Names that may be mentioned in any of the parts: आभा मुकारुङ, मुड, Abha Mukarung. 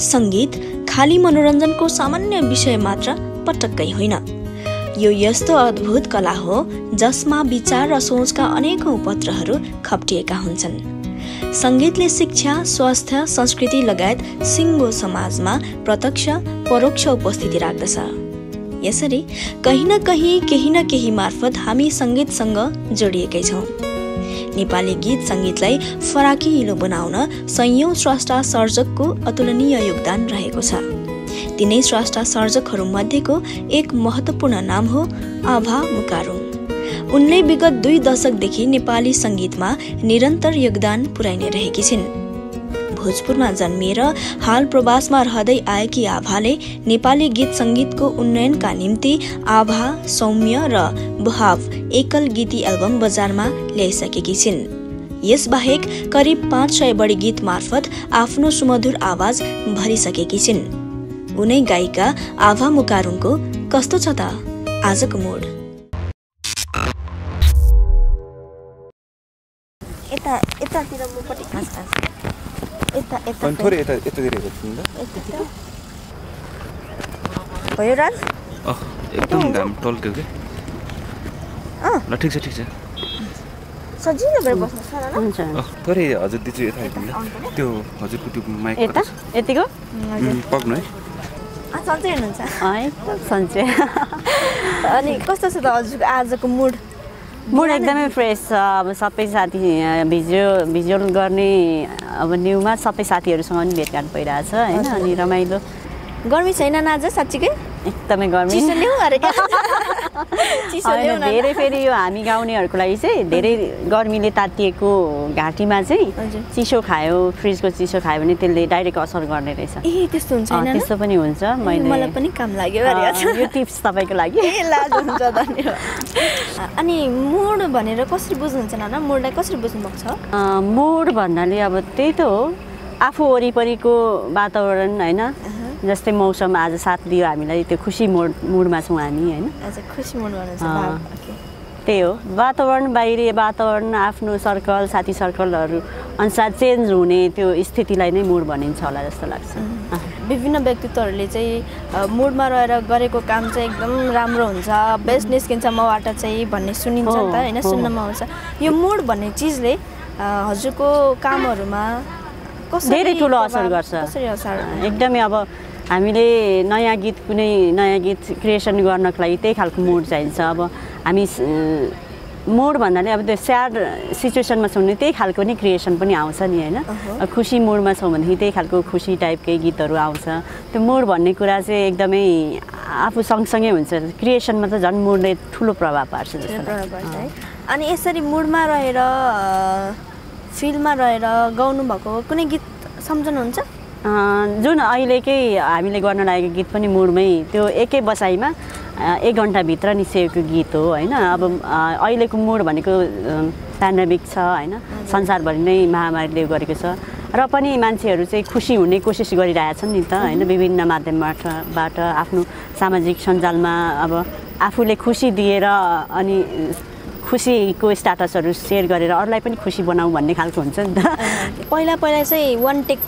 संगीत खाली मनोरंजन को सामान्य विषय मात्र पटक्कै होइन। यो यस्तो अद्भुत कला हो जसमा विचार र सोचका अनेकौं पत्रहरू खप्टिएका हुन्छन्। संगीतले शिक्षा, स्वास्थ्य, संस्कृति लगायत सिङ्गो समाजमा प्रत्यक्ष परोक्ष उपस्थिति राख्दछ। यसरी कहीँ न कहीँ केही न केही मार्फत हामी संगीतसँग जोडिएकै छौँ। नेपाली गीत संगीतलाई फराकिलो बनाउन सयौं स्रष्टा सर्जकको अतुलनीय योगदान रहेको छ। तिनै स्रष्टा सर्जकहरू मध्येको एक महत्त्वपूर्ण नाम हो आभा मुकारुङ। उनले विगत 2 दशकदेखि नेपाली संगीतमा निरन्तर योगदान पुर्याइने रहेकी छिन्। भोजपुरमा जन्मिएर हाल प्रवासमा रहदै आएकी आभाले नेपाली गीत संगीतको उन्नयनका निम्ति आभा, सौम्य र बहाव एकल गीती एल्बम बजारमा ल्याइसकेकी छिन्। यसबाहेक करिब 500 बढी गीत मार्फत आफ्नो सुमधुर आवाज भरिसकेकी छिन्। उनै गायिका आभा मुकारुङको कस्तो छ त आजको मुड। यतातिर मुपटी अनि कस्तो छ त आजको मुड? मुड एकदमै फ्रेस छ। अब सबै साथी भिजुअल गर्ने अब न्युमा सबै साथीहरूसँग पनि भेटघाट भइरहेछ होइन। अनि रमाइलो। गर्मी छैन न आज? साँच्चीकै एकदमै गर्मी। धेरै फेरि यो हामी गाउनेहरूको लागि चाहिँ धेरै गर्मीले तातिएको घाँटीमा चाहिँ चिसो खायो, फ्रिजको चिसो खायो भने त्यसले डाइरेक्ट असर गर्ने रहेछ। ए त्यस्तो हुन्छ हैन? त्यस्तो पनि हुन्छ। मलाई पनि काम लाग्यो यो टिप्स तपाईको लागि। ए लाज हुन्छ, धन्यवाद। अनि मुड भनेर कसरी बुझ्नुहुन्छ नाना? मुडलाई कसरी बुझ्नुभएको छ? मुड भन्नाले अब त्यही त हो, आफू वरिपरिको वातावरण हैन। जस्तै मौसम आज साथ दियो हामीलाई, त्यो खुसी मुडमा छौँ हामी हैन। खुसी मुड भन्नुहुन्छ? त्यही हो, वातावरण, बाहिरी वातावरण, आफ्नो सर्कल, साथी सर्कलहरू अनुसार चेन्ज हुने त्यो स्थितिलाई नै मुड भनिन्छ होला जस्तो लाग्छ। विभिन्न व्यक्तित्वहरूले चाहिँ मुडमा रहेर गरेको काम चाहिँ एकदम राम्रो हुन्छ, बेस्ट निस्किन्छ मबाट चाहिँ भन्ने सुनिन्छ त हैन, सुन्नमा आउँछ। यो मुड भन्ने चिजले हजुरको कामहरूमा धेरै ठुलो असर गर्छ। एकदमै अब हामीले नयाँ गीत, कुनै नयाँ गीत क्रिएसन गर्नको लागि त्यही खालको मुड चाहिन्छ। अब हामी मुड भन्नाले अब त्यो स्याड सिचुएसनमा छौँ भने त्यही खालको नै क्रिएसन पनि आउँछ नि होइन। खुसी मुडमा छौँ भनेदेखि त्यही खालको खुसी टाइपकै गीतहरू आउँछ। त्यो मुड भन्ने कुरा चाहिँ एकदमै आफू सँगसँगै हुन्छ। क्रिएसनमा त झन् मुडले ठुलो प्रभाव पार्छ जस्तो लाग्छ। अनि यसरी मुडमा रहेर फिल्डमा रहेर गाउनु भएको कुनै गीत सम्झनुहुन्छ? जुन अहिलेकै हामीले गर्न लागेको गीत पनि मुडमै, त्यो एकै बसाइमा 1 घन्टाभित्र निस्किएको गीत हो होइन। अब अहिलेको मुड भनेको पेन्डेमिक छ होइन, संसारभरि नै महामारीले गरेको छ र पनि मान्छेहरू चाहिँ खुसी हुने कोसिस गरिरहेछन् नि त होइन। विभिन्न माध्यमबाट आफ्नो सामाजिक सञ्जालमा अब आफूले खुसी दिएर अनि खुसीको स्ट्याटसहरू सेयर गरेर अरूलाई पनि खुसी बनाऊ भन्ने खालको हुन्छ नि त। पहिला पहिला चाहिँ 1 टेक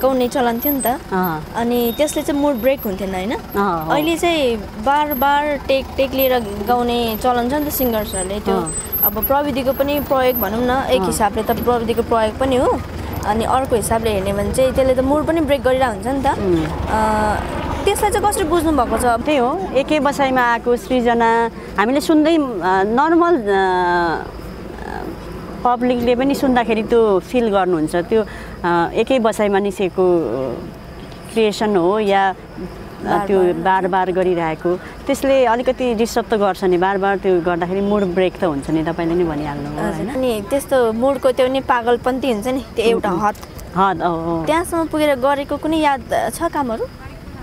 गाउने चलन थियो नि त, अनि त्यसले चाहिँ मुड ब्रेक हुन्थेन होइन। अहिले चाहिँ बार टेक लिएर गाउने चलन छ नि त सिङ्गर्सहरूले। त्यो अब प्रविधिको पनि प्रयोग भनौँ न, एक हिसाबले त प्रविधिको प्रयोग पनि हो, अनि अर्को हिसाबले हेर्ने भने चाहिँ त्यसले त मुड पनि ब्रेक गरिरहेको हुन्छ नि त। त्यसलाई चाहिँ कसरी बुझ्नु भएको छ? त्यही हो, एकै बसाइमा आएको सृजना हामीले सुन्दै नर्मल पब्लिकले पनि सुन्दाखेरि त्यो फिल गर्नुहुन्छ। त्यो एकै बसाइमा निस्केको क्रिएसन हो या त्यो बार गरिरहेको, त्यसले अलिकति डिस्टर्ब त गर्छ नि। बार त्यो गर्दाखेरि मुड ब्रेक त हुन्छ नि, तपाईँले नै भनिहाल्नु होइन। अनि त्यस्तो मुडको त्यो नि पागलपन्ती हुन्छ नि, त्यो एउटा हद त्यहाँसम्म पुगेर गरेको कुनै याद छ कामहरू?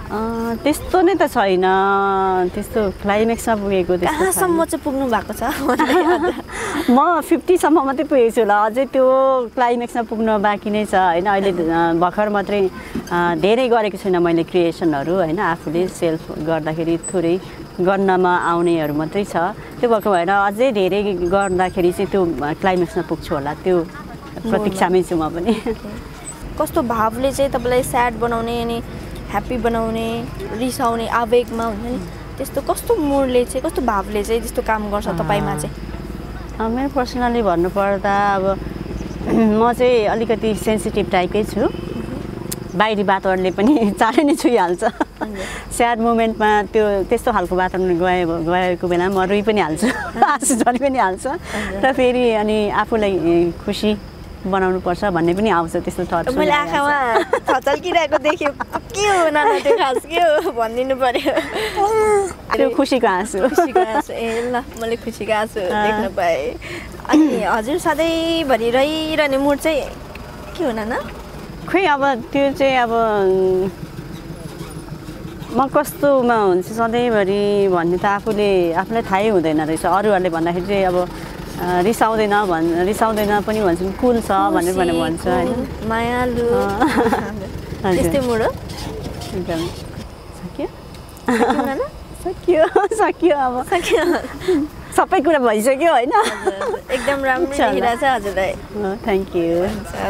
त्यस्तो नै त छैन, त्यस्तो क्लाइमेक्समा पुगेको कहाँसम्म चाहिँ पुग्नु भएको छ? म 50सम्म मात्रै पुगेको छु होला, अझै त्यो क्लाइमेक्समा पुग्न बाँकी नै छ होइन। अहिले भर्खर मात्रै धेरै गरेको छैन मैले क्रिएसनहरू होइन, आफूले सेल्फ गर्दाखेरि थोरै गर्नमा आउनेहरू मात्रै छ। त्यो भएको भएर अझै धेरै गर्दाखेरि चाहिँ त्यो क्लाइमेक्समा पुग्छु होला, त्यो प्रतीक्षामै छु म पनि। कस्तो भावले चाहिँ तपाईलाई सैड बनाउने अनि ह्यापी बनाउने रिसाउने आवेगमा हुन्छ नि त्यस्तो कस्तो मुडले चाहिँ कस्तो भावले चाहिँ त्यस्तो काम गर्छ तपाईमा चाहिँ? मेरो पर्सनली भन्नु पर्दा अब म चाहिँ अलिकति सेन्सिटिभ टाइपकै छु, बाहिरी वातावरणले पनि चाँडै नै छुइहाल्छ। स्याड मोमेन्टमा त्यस्तो खालको वातावरण गएको बेलामा म रुई पनि हाल्छु, आँसु झरी पनि हाल्छ। र फेरि अनि आफूलाई खुसी बनाउनु पर्छ भन्ने पनि आउँछ। त्यस्तो थट्स मैले आँखामा थचल्किरहेको देखेँ, के हो नाना त्यो खास के हो भनिदिनु पर्यो। त्यो खुसीको आँसु, खुसीको आँसु। ए ल, मैले खुसीको आँसु देख्न पाएँ। अनि हजुर सधैँभरि रहिरहने मुड चाहिँ के हो नाना? खै अब त्यो चाहिँ अब म कस्तोमा हुन्छ सधैँभरि भन्ने त आफूलाई थाहै हुँदैन रहेछ। अरूहरूले भन्दाखेरि चाहिँ अब रिसाउँदैन रिसाउँदैन पनि भन्छन्, कुल छ भनेर भनेर भन्छ हैन, मायालु त्यस्तै मुड हो एकदम। सक्यो सक्यो सक्यो, अब सक्यो, सबै कुरा भइसक्यो हैन। एकदम राम्रो देखिरहेछ हजुरलाई। Thank you.